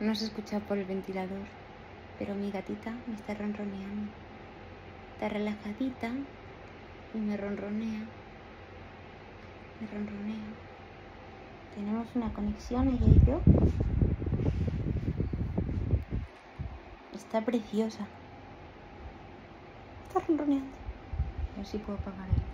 No se escucha por el ventilador, pero mi gatita me está ronroneando. Está relajadita y me ronronea. Me ronronea. Tenemos una conexión ella y yo. Está preciosa. Está ronroneando. A ver si puedo apagar el...